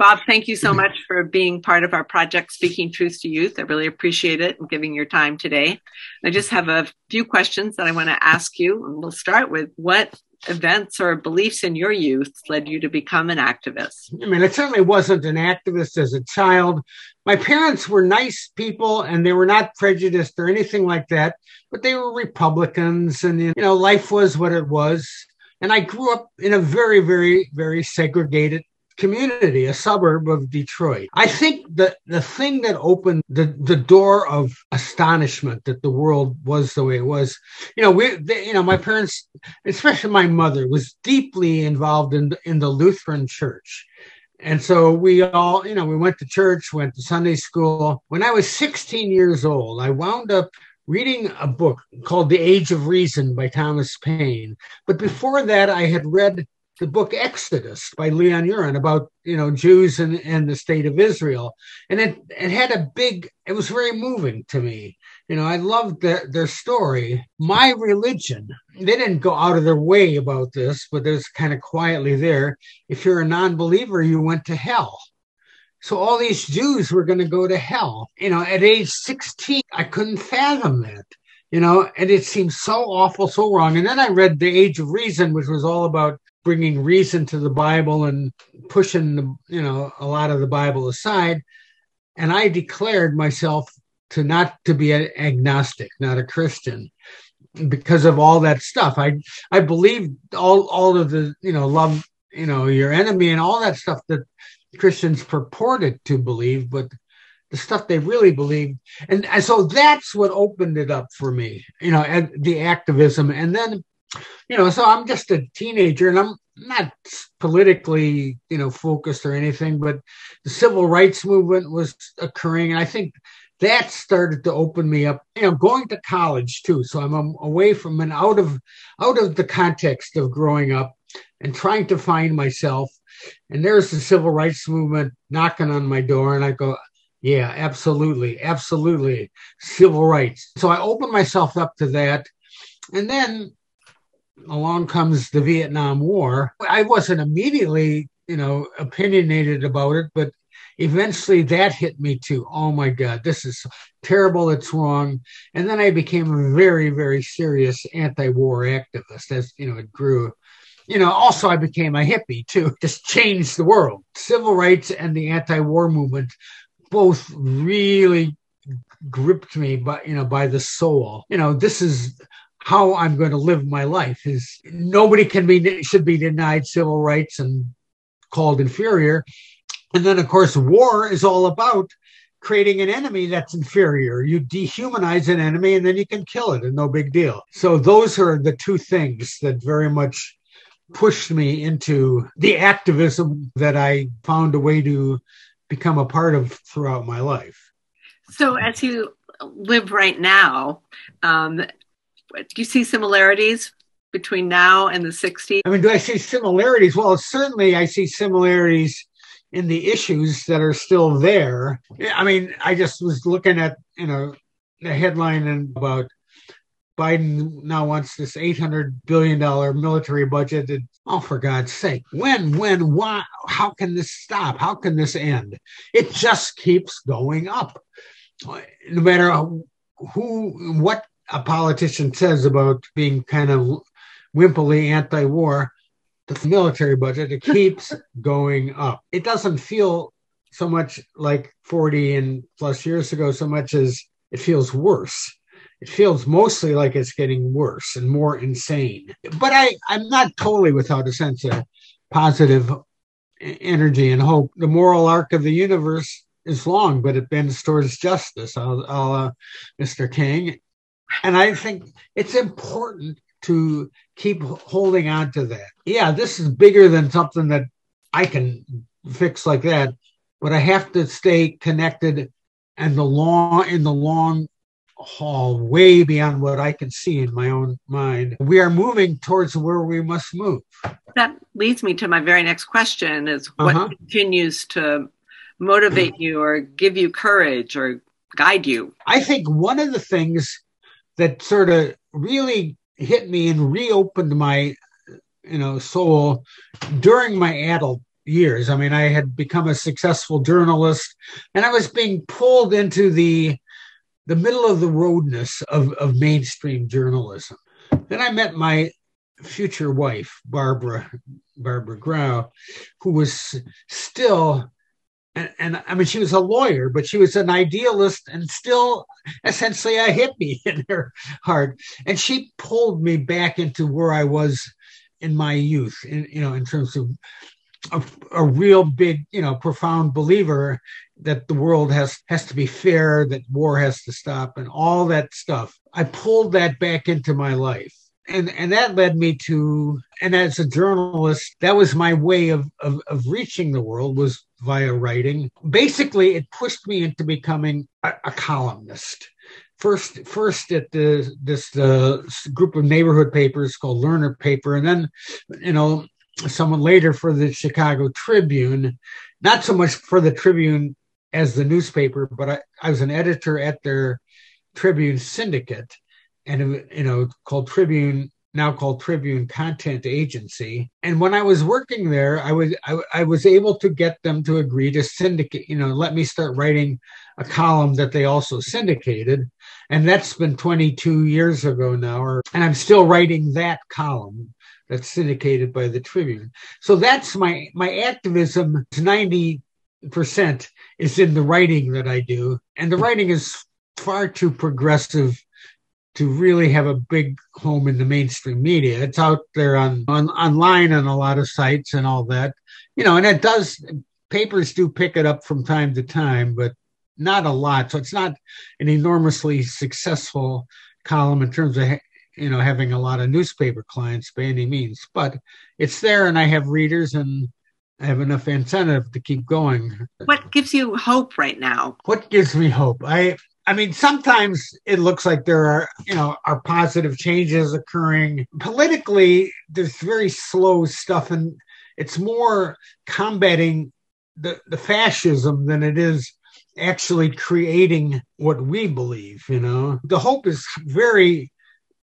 Bob, thank you so much for being part of our project, Speaking Truth to Youth. I really appreciate it and giving your time today. I just have a few questions that I want to ask you, and we'll start with what events or beliefs in your youth led you to become an activist? I mean, I certainly wasn't an activist as a child. My parents were nice people and they were not prejudiced or anything like that, but they were Republicans and, you know, life was what it was. And I grew up in a very, very, very segregated community, a suburb of Detroit. I think that the thing that opened the door of astonishment that the world was the way it was, you know, my parents, especially my mother, was deeply involved in the Lutheran Church. And so we all, you know, we went to church, went to Sunday school. When I was 16 years old, I wound up reading a book called The Age of Reason by Thomas Paine. But before that, I had read the book Exodus by Leon Uris about, you know, Jews and the state of Israel. And it had it was very moving to me. You know, I loved their story. My religion, they didn't go out of their way about this, but there's kind of quietly there. If you're a non-believer, you went to hell. So all these Jews were going to go to hell. You know, at age 16, I couldn't fathom that. You know, and it seemed so awful, so wrong. And then I read The Age of Reason, which was all about bringing reason to the Bible and pushing, you know, a lot of the Bible aside. And I declared myself to be an agnostic, not a Christian, because of all that stuff. I believed all of the, you know, love, you know, your enemy and all that stuff that Christians purported to believe, but the stuff they really believed. And so that's what opened it up for me, you know, and the activism. And then, you know, so I'm just a teenager and I'm not politically, you know, focused or anything, but the civil rights movement was occurring. And I think that started to open me up. You know, I'm going to college too. So I'm away from and out of the context of growing up and trying to find myself. And there's the civil rights movement knocking on my door and I go, yeah, absolutely. Absolutely. Civil rights. So I opened myself up to that. And then along comes the Vietnam War. I wasn't immediately, you know, opinionated about it, but eventually that hit me too. Oh my God, this is terrible. It's wrong. And then I became a very, very serious anti-war activist as, you know, it grew. You know, also I became a hippie too. Just changed the world. Civil rights and the anti-war movement both really gripped me by the soul. You know, this is how I'm going to live my life. Is nobody should be denied civil rights and called inferior. And then, of course, war is all about creating an enemy that's inferior. You dehumanize an enemy and then you can kill it and no big deal. So those are the two things that very much pushed me into the activism that I found a way to become a part of throughout my life. So as you live right now, do you see similarities between now and the 60s? I mean, do I see similarities? Well, certainly I see similarities in the issues that are still there. I mean, I just was looking at, you know, the headline about Biden now wants this $800 billion military budget. And, oh, for God's sake, when, why, how can this stop? How can this end? It just keeps going up. No matter what a politician says about being kind of wimpily anti-war, the military budget, it keeps going up. It doesn't feel so much like 40 and plus years ago, so much as it feels worse. It feels mostly like it's getting worse and more insane. But I'm not totally without a sense of positive energy and hope. The moral arc of the universe is long, but it bends towards justice, a la Mr. King. And I think it's important to keep holding on to that. Yeah, this is bigger than something that I can fix like that, but I have to stay connected and in the long haul, way beyond what I can see in my own mind. We are moving towards where we must move. That leads me to my very next question is what continues to motivate you or give you courage or guide you? I think one of the things that sort of really hit me and reopened my, you know, soul during my adult years. I mean, I had become a successful journalist, and I was being pulled into the middle of the roadness of mainstream journalism. Then I met my future wife, Barbara Grau, who was still, and I mean, she was a lawyer, but she was an idealist and still essentially a hippie in her heart. And she pulled me back into where I was in my youth, in terms of a real big, profound believer that the world has to be fair, that war has to stop, and all that stuff. I pulled that back into my life. And that led me to, and as a journalist, that was my way of reaching the world, was via writing. Basically, it pushed me into becoming a columnist. First at this group of neighborhood papers called Lerner Paper, and then, someone later for the Chicago Tribune, not so much for the Tribune as the newspaper, but I was an editor at their Tribune syndicate, and called Tribune, now called Tribune Content Agency. And when I was working there, I was able to get them to agree to syndicate, let me start writing a column that they also syndicated. And that's been 22 years ago now, and I'm still writing that column that's syndicated by the Tribune. So that's my activism. 90% is in the writing that I do. And the writing is far too progressive to really have a big home in the mainstream media. It's out there on online on a lot of sites and all that, and it does, papers do pick it up from time to time, but not a lot. So it's not an enormously successful column in terms of, having a lot of newspaper clients by any means, but it's there and I have readers and I have enough incentive to keep going. What gives you hope right now? What gives me hope? I mean, sometimes it looks like there are positive changes occurring. Politically, there's very slow stuff, and it's more combating the fascism than it is actually creating what we believe, The hope is very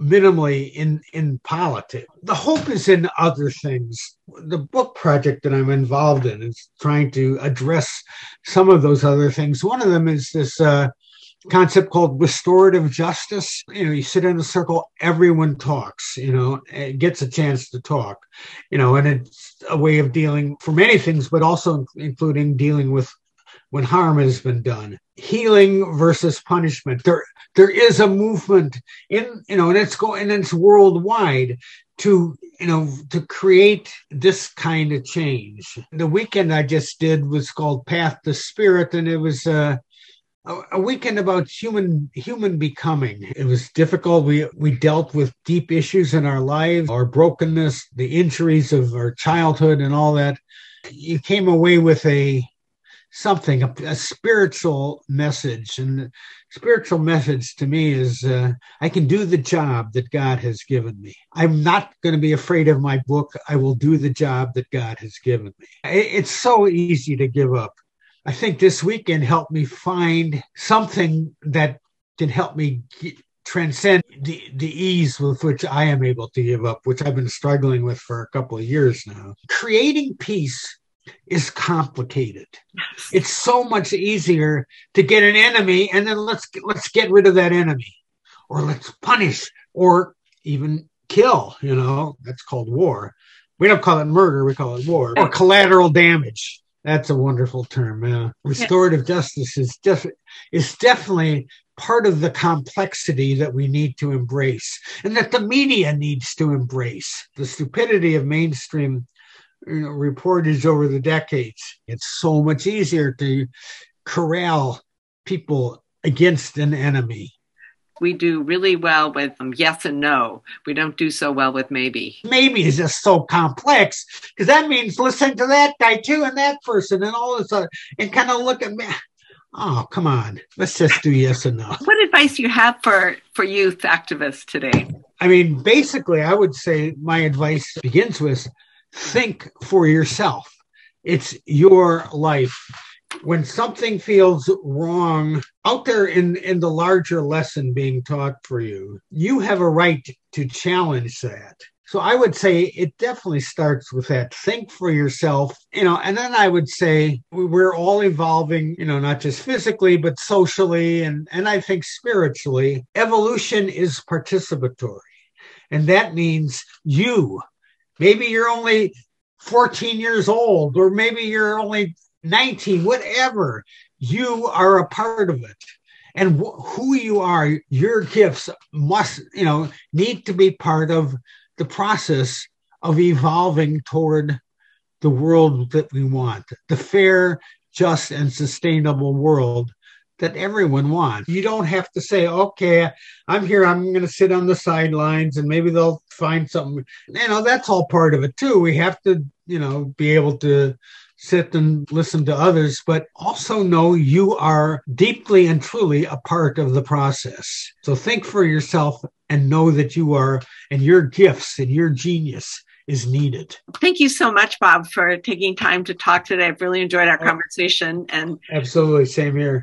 minimally in politics. The hope is in other things. The book project that I'm involved in is trying to address some of those other things. One of them is this concept called restorative justice. You sit in a circle, everyone talks, and gets a chance to talk, and it's a way of dealing for many things, but also including dealing with when harm has been done. Healing versus punishment. There is a movement in, and it's worldwide to, to create this kind of change. The weekend I just did was called Path to Spirit, and it was a weekend about human becoming. It was difficult. We dealt with deep issues in our lives, our brokenness, the injuries of our childhood and all that. You came away with a spiritual message. And the spiritual message to me is I can do the job that God has given me. I'm not going to be afraid of my book. I will do the job that God has given me. It's so easy to give up. I think this weekend helped me find something that can help me transcend the ease with which I am able to give up, which I've been struggling with for a couple of years now. Creating peace is complicated. It's so much easier to get an enemy and then let's get rid of that enemy, or let's punish or even kill, that's called war. We don't call it murder, we call it war, or collateral damage. That's a wonderful term. Restorative justice is definitely part of the complexity that we need to embrace, and that the media needs to embrace. The stupidity of mainstream reportage over the decades. It's so much easier to corral people against an enemy. We do really well with yes and no. We don't do so well with maybe. Maybe is just so complex, because that means listen to that guy too and that person and all this other, and kind of look at me. Oh, come on. Let's just do yes and no. What advice do you have for youth activists today? I mean, basically, I would say my advice begins with think for yourself. It's your life. When something feels wrong out there in the larger lesson being taught for you, you have a right to challenge that. So I would say it definitely starts with that. Think for yourself, and then I would say we're all evolving, not just physically, but socially, and I think spiritually. Evolution is participatory. And that means you, maybe you're only 14 years old, or maybe you're only 19, whatever, you are a part of it. And who you are, your gifts must, need to be part of the process of evolving toward the world that we want, the fair, just, and sustainable world that everyone wants. You don't have to say, okay, I'm here, I'm going to sit on the sidelines and maybe they'll find something. That's all part of it too. We have to, be able to sit and listen to others, but also know you are deeply and truly a part of the process. So think for yourself and know that you are, and your gifts and your genius is needed. Thank you so much, Bob, for taking time to talk today. I've really enjoyed our conversation. And absolutely, same here.